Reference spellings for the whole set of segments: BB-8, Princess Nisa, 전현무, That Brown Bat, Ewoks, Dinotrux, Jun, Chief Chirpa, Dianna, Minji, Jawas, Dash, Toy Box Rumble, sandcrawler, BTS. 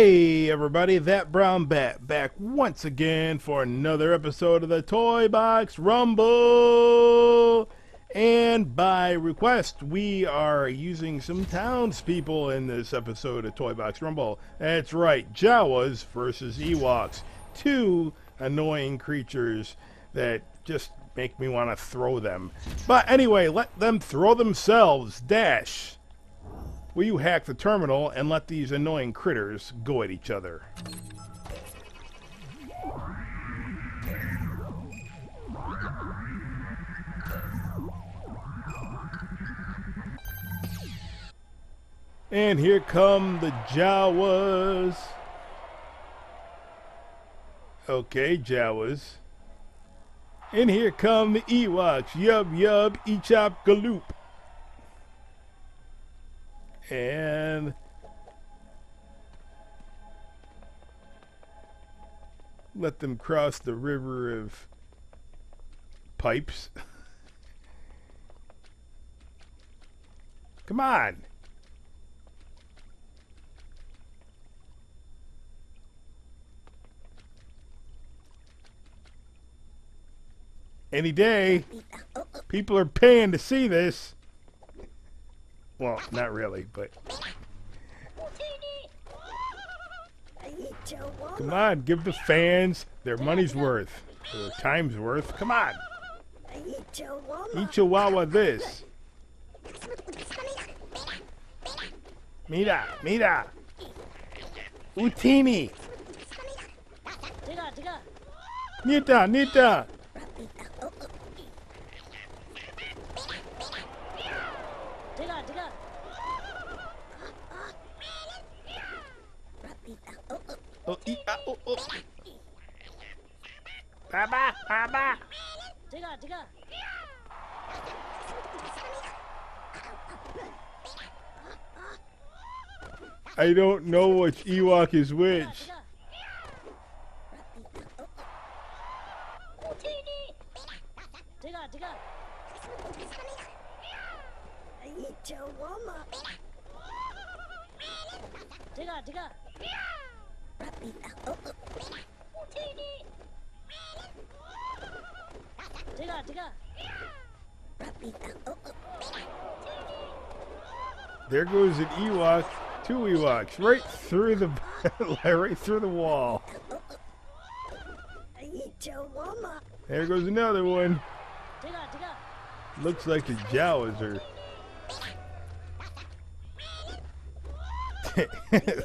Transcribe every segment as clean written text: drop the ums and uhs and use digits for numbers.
Hey everybody, That Brown Bat back once again for another episode of the Toy Box Rumble. And by request, we are using some townspeople in this episode of Toy Box Rumble. That's right, Jawas versus Ewoks. Two annoying creatures that just make me want to throw them. But anyway, let them throw themselves. Dash, will you hack the terminal and let these annoying critters go at each other? And here come the Jawas. Okay, Jawas. And here come the Ewoks. Yub yub, e-chop galoop. And let them cross the river of pipes. Come on. Any day, people are paying to see this. Well, not really, but... Come on, give the fans their money's worth. Their time's worth. Come on. Eat Chihuahua this. Mira, mira. Utini. Nita, nita. Baba, baba. I don't know which Ewok is which. There goes an Ewok, two Ewoks, right through the wall. There goes another one. Looks like the Jawas are.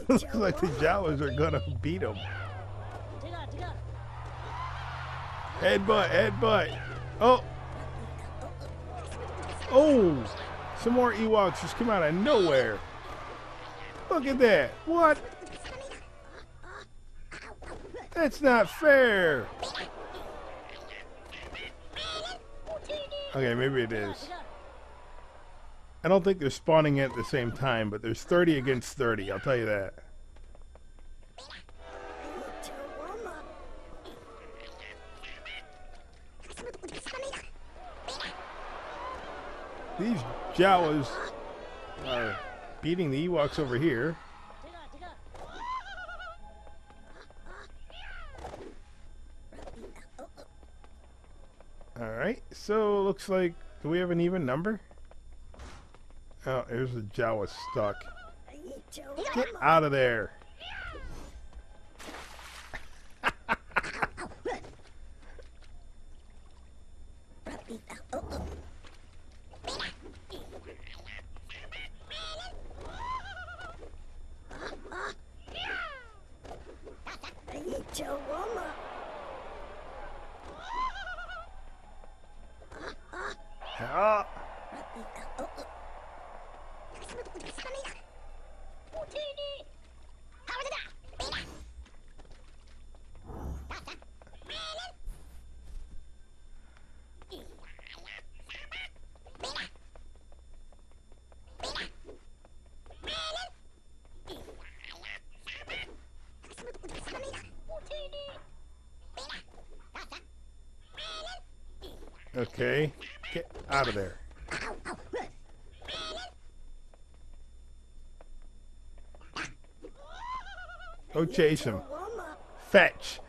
Looks like the Jawas are gonna beat him. Headbutt, headbutt. Oh. Oh. Some more Ewoks just come out of nowhere. Look at that. What? That's not fair. Okay, maybe it is. I don't think they're spawning at the same time, but there's 30 against 30, I'll tell you that. These Jawas are beating the Ewoks over here. Alright, so it looks like, do we have an even number? Oh, here's the Jawa stuck. Get out of there. Okay, get out of there. Go chase him. Fetch.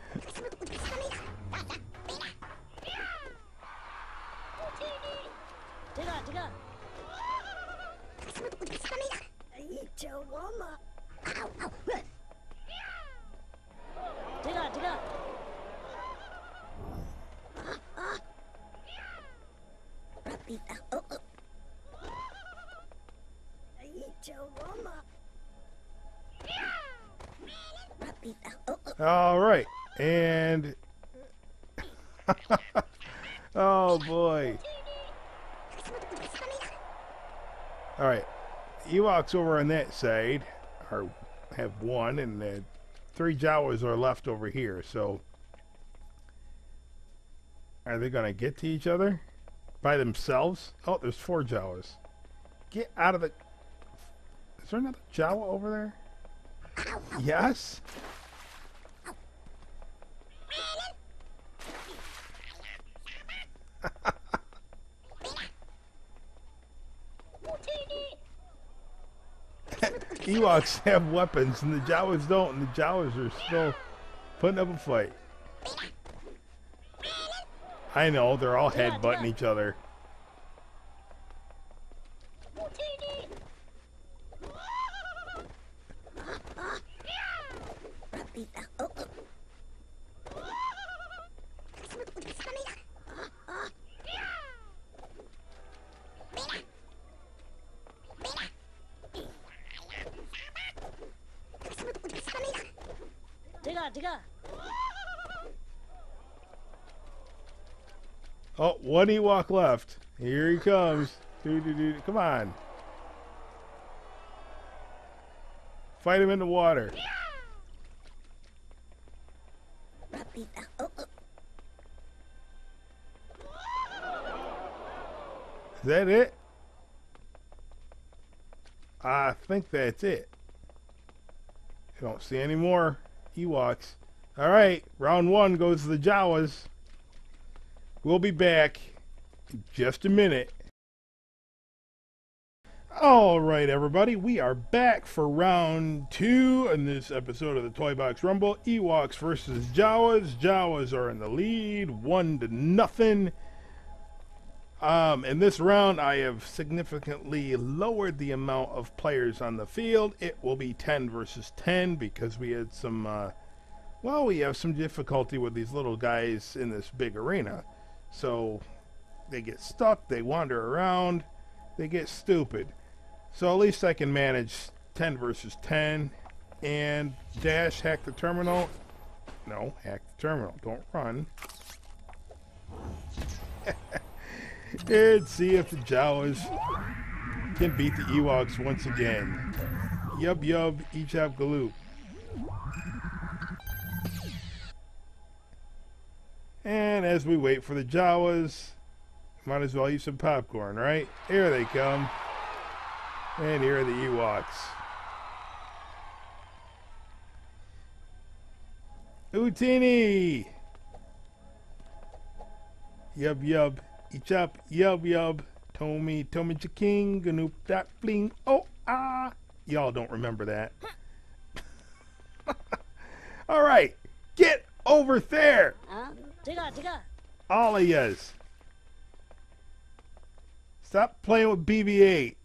All right, and oh boy! All right, Ewoks over on that side are have one, and the three Jawas are left over here. So, are they gonna get to each other by themselves? Oh, there's four Jawas. Get out of the. Is there another Jawa over there? Yes. Ewoks have weapons and the Jawas don't, and the Jawas are still putting up a fight. I know, they're all headbutting each other. Oh, one Ewok left. Here he comes. Doo, doo, doo, doo. Come on. Fight him in the water. Is that it? I think that's it. I don't see any more Ewoks. All right, round one goes to the Jawas. We'll be back in just a minute. All right, everybody, we are back for round two in this episode of the Toy Box Rumble. Ewoks versus Jawas. Jawas are in the lead, 1-0. In this round, I have significantly lowered the amount of players on the field. It will be 10 versus 10 because we had some, well, we have some difficulty with these little guys in this big arena. So they get stuck, they wander around, they get stupid. So at least I can manage 10 versus 10. And Dash hacked the terminal. No, hack the terminal, don't run. And see if the Jawas can beat the Ewoks once again. Yub yub, ejab galoop. And as we wait for the Jawas, might as well eat some popcorn, right? Here they come. And here are the Ewoks. Utini! Yub yub. Chop, yub yub, Tommy chicken, ganoop that fling, oh ah, y'all don't remember that. All right, get over there, all of yuz. Stop playing with BB-8.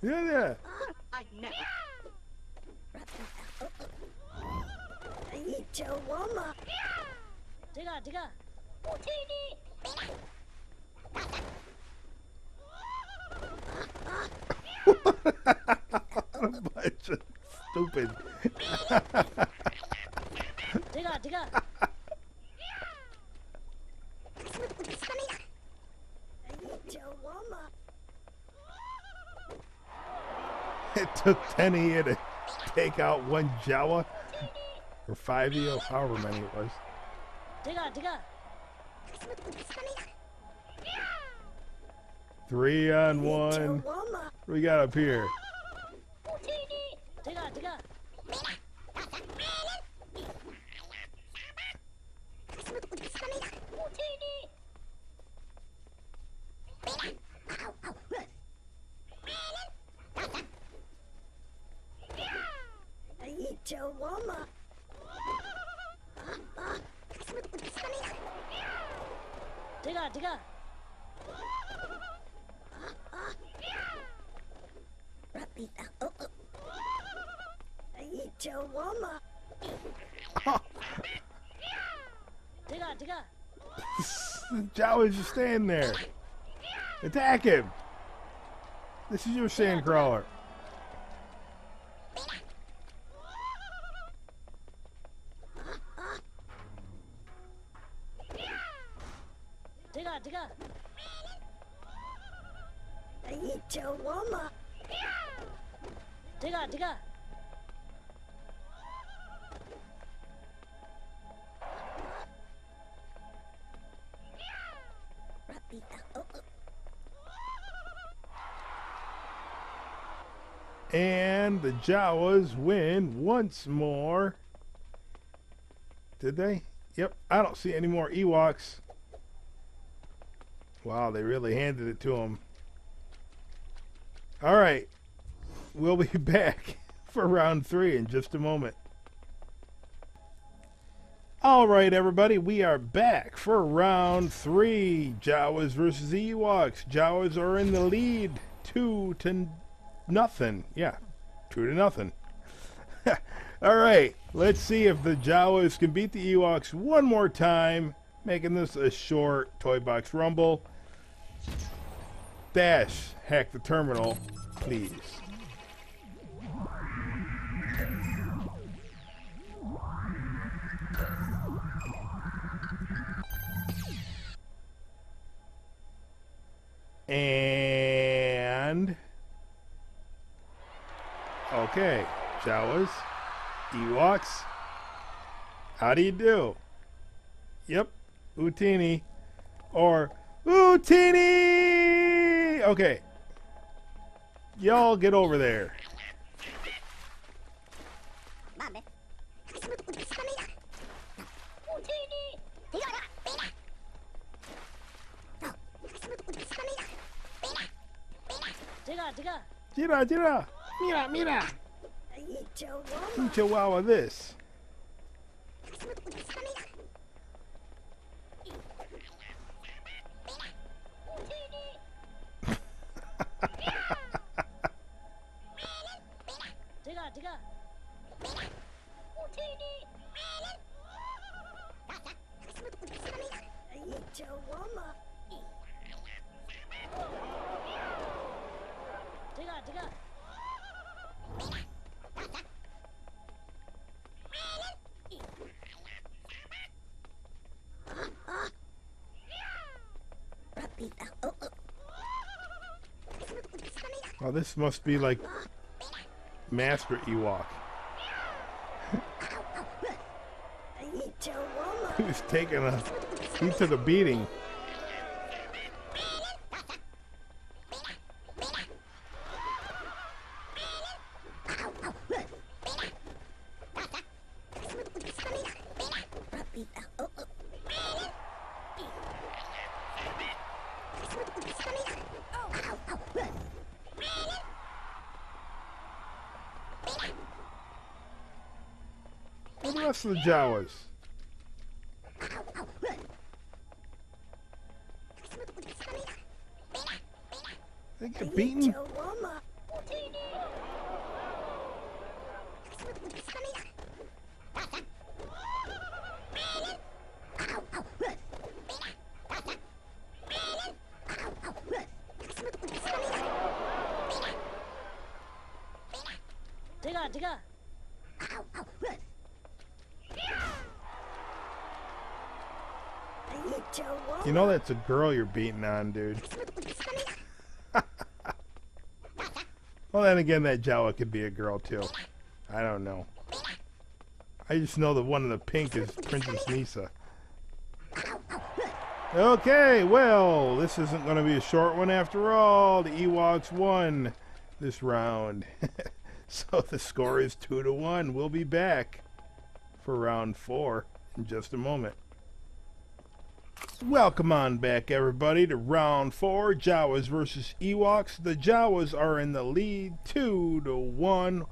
Yeah. I know. What a bunch of stupid. It took 10 of you to take out one Jawa, or 5 of you, or however many it was. Digga. 3 on 1. What do we got up here? Chihuahua. Digga, digga. Chihuahua. Digga, digga. Jawas just staying there. Attack him. This is your sandcrawler. And the Jawas win once more. Did they? Yep. I don't see any more Ewoks. Wow, they really handed it to them. All right. We'll be back for round 3 in just a moment. All right, everybody, we are back for round 3. Jawas versus Ewoks. Jawas are in the lead, 2 to nothing. Yeah, 2 to nothing. All right, let's see if the Jawas can beat the Ewoks one more time, making this a short Toy Box Rumble. Dash, hack the terminal, please. And okay, Jawas, Ewoks, how do you do? Yep, Utini, or Utini. Okay, y'all get over there. Jira, jira. Mira, mira. Chihuahua this. Oh, this must be like Master Ewok. He's taking a he took a beating. The rest of the Jawas. They get beaten. Digga, digga. You know that's a girl you're beating on, dude. Well, then again, that Jawa could be a girl, too. I don't know. I just know that one of the pink is Princess Nisa. Okay, well, this isn't going to be a short one after all. The Ewoks won this round. So the score is 2 to 1. We'll be back for round 4 in just a moment. Welcome on back, everybody, to round 4, Jawas versus Ewoks. The Jawas are in the lead 2 to 1.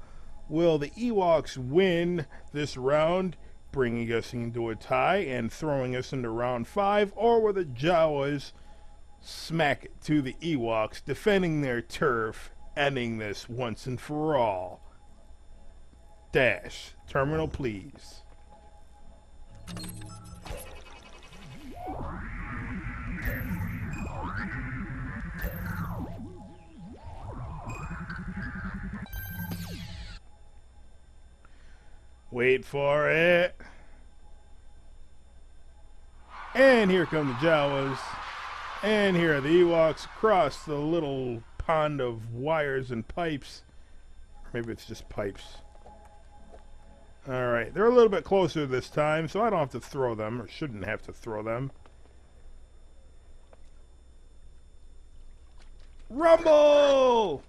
Will the Ewoks win this round, bringing us into a tie and throwing us into round 5, or will the Jawas smack it to the Ewoks, defending their turf, ending this once and for all? Dash, terminal please. Wait for it. And here come the Jawas. And here are the Ewoks across the little pond of wires and pipes. Or maybe it's just pipes. Alright, they're a little bit closer this time, so I don't have to throw them, or shouldn't have to throw them. Rumble!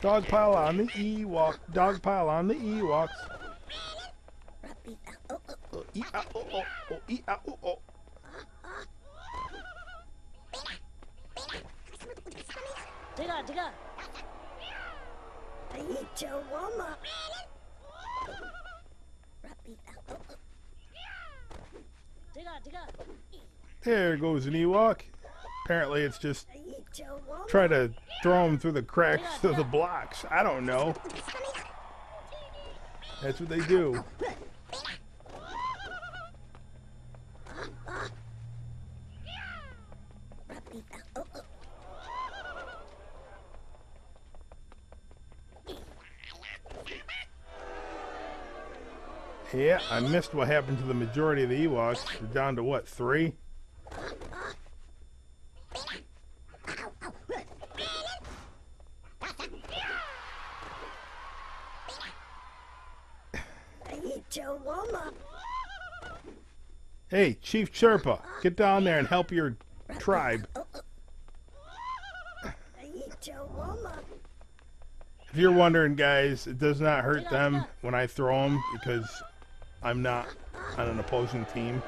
Dogpile on the Ewok. Dogpile on the Ewoks. There goes an Ewok. Apparently it's just try to throw him through the cracks of the blocks. I don't know. That's what they do. Yeah, I missed what happened to the majority of the Ewoks. We're down to what, 3? Hey, Chief Chirpa, get down there and help your tribe. If you're wondering, guys, it does not hurt them when I throw them because I'm not on an opposing team.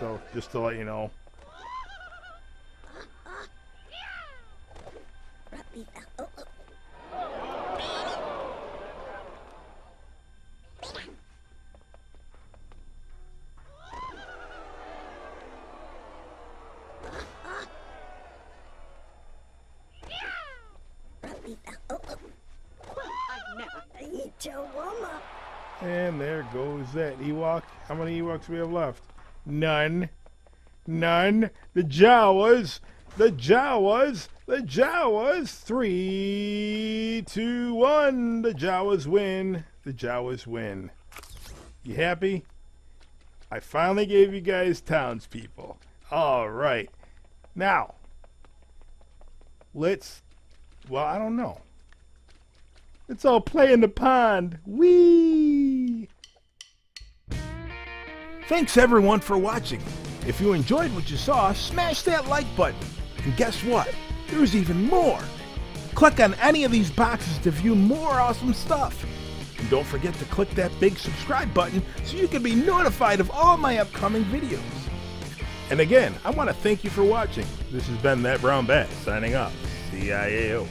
So, just to let you know. And there goes that Ewok. How many Ewoks do we have left? None. None. The Jawas. The Jawas. The Jawas. 3, 2, 1. The Jawas win. The Jawas win. You happy? I finally gave you guys townspeople. All right. Now, let's... Well, I don't know. Let's all play in the pond. Whee! Thanks everyone for watching. If you enjoyed what you saw, smash that like button. And guess what? There's even more. Click on any of these boxes to view more awesome stuff. And don't forget to click that big subscribe button so you can be notified of all my upcoming videos. And again, I want to thank you for watching. This has been That Brown Bat signing off. CIAO.